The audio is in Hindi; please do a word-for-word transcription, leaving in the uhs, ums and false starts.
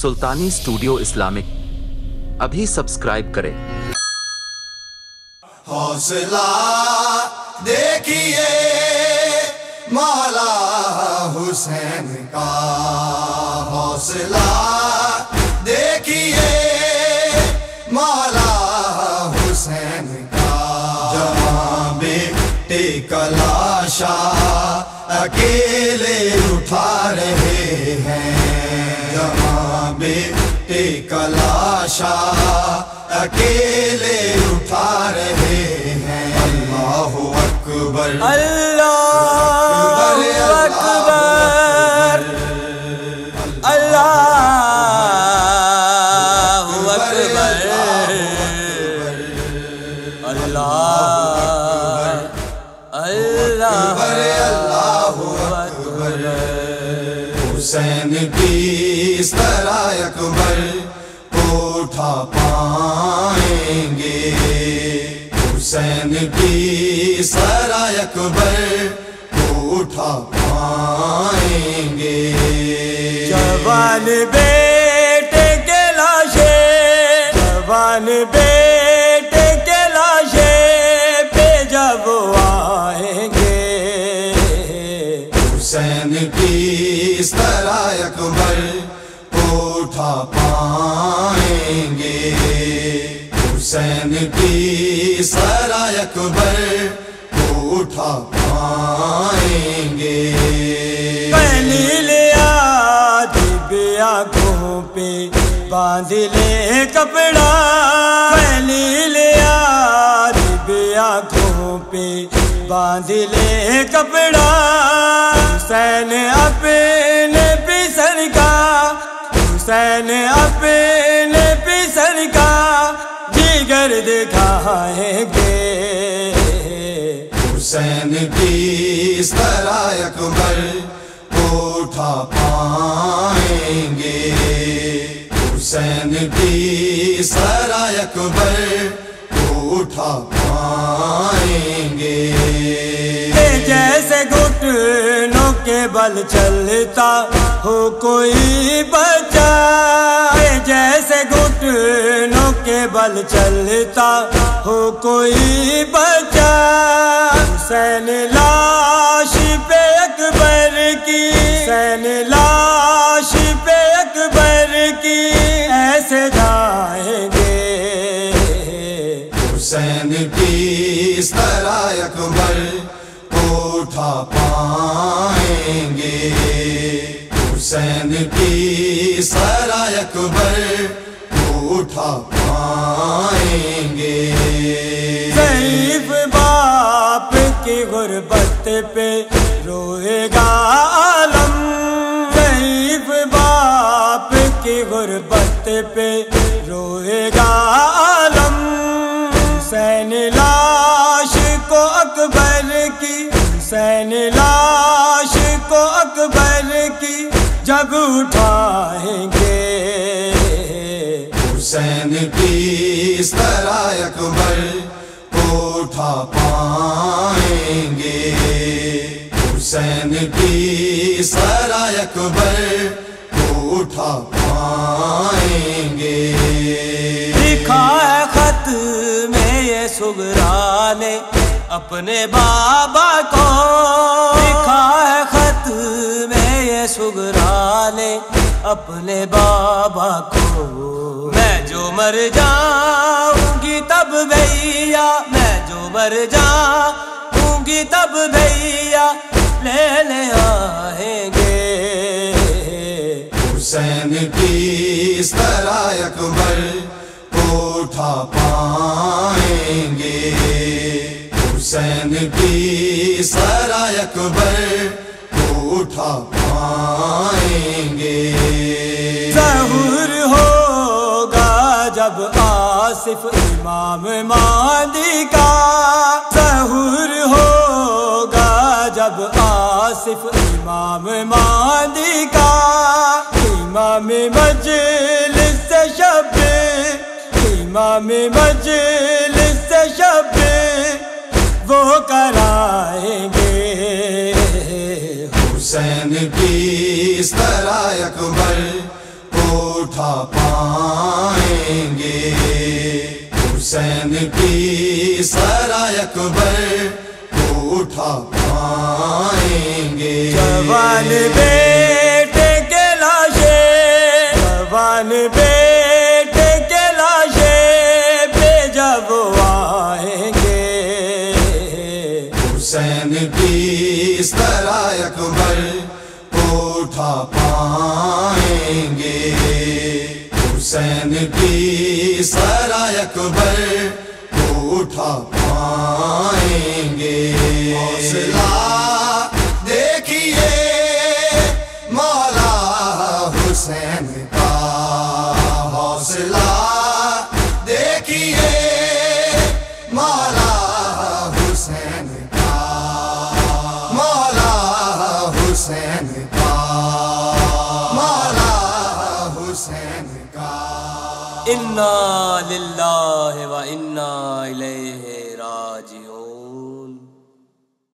सुल्तानी स्टूडियो इस्लामिक अभी सब्सक्राइब करें। हौसला देखिए मौला हुसैन का, हौसला देखिए मौला हुसैन का। जहाँ बेटे कलाशा अकेले उठा रहे हैं, जहाँ बेटे कलाशा अकेले उठा रहे हैं। अल्लाहु अकबर, अल्लाहु अकबर, अल्लाहु अकबर, अल्लाह अकबर। हुसैन किस तरह अकबर उठा पाएंगे, हुसैन किस तरह अकबर उठा पाएंगे। जवान बेटे के लाशे, जवान बेटे के लाशे पे जब आएंगे। हुसैन किस तरह अकबर उठा पाएंगे, हुसैन किस तरह अकबर उठा पाएंगे। पहली ले आधी आँखों पे बांध ले कपड़ा, पहली ले आधी आँखों पे बांध ले कपड़ा। हुसैन अपने पिसर का, हुसैन अपने पिसर का जिगर दिखाएंगे। हुसैन किस तरह अकबर उठा पाएंगे, हुसैन किस तरह अकबर उठा पाएंगे। जैसे घुटनों के बल चलता हो कोई बच्चा, जैसे घुटनों के बल चलता हो कोई बच्चा। हुसैन लाश पे अकबर की, हुसैन लाश पे अकबर की ऐसे जाएंगे। हुसैन किस तरह अकबर उठा पाएंगे, हुसैन किस तरह अकबर उठा पाएंगे। ज़ईफ़ बाप की गुर्बत पे रोएगा आलम, ज़ईफ़ बाप की गुर्बत पे रोएगा आलम। हुसैन लाश को अकबर की, हुसैन लाश को अकबर की जब उठाएंगे। हुसैन किस तरह अकबर उठा पाएंगे, हुसैन किस तरह अकबर उठा पाएंगे। लिखा है खत में ये सुगरा ने अपने बाबा को, लिखा है खत में ये सुगरा ने अपने बाबा को। मैं जो मर जाऊंगी तब भैया, मैं जो मर जाऊंगी तब भैया लेने आएंगे। हुसैन किस तरह अकबर उठा पाएंगे, हुसैन किस तरह अकबर उठा पाएंगे। ज़हूर होगा जब आसिफ इमाम मादी का, ज़हूर होगा जब आसिफ इमाम मादी का। इमाम मजलिस से शब्बे, इमाम मजलिस से शब्बे वो कराएंगे। हुसैन किस तरह अकबर उठा उठा पाएंगे। हुसैन की सराय अकबर को उठा पाएंगे। जवान बेटे के लाशे, जवान बेटे के लाशे पे जब आएंगे। हुसैन की सराय अकबर को उठा पाएंगे। हुसैन की सराय अकबर को उठा पाएंगे। हौसला देखिए मौला हुसैन का, हौसला देखिए मौला हुसैन का, मौला हुसैन का, मौला हुसैन का। इन्ना लिल्लाहि व इन्ना इलैहि राजिऊन।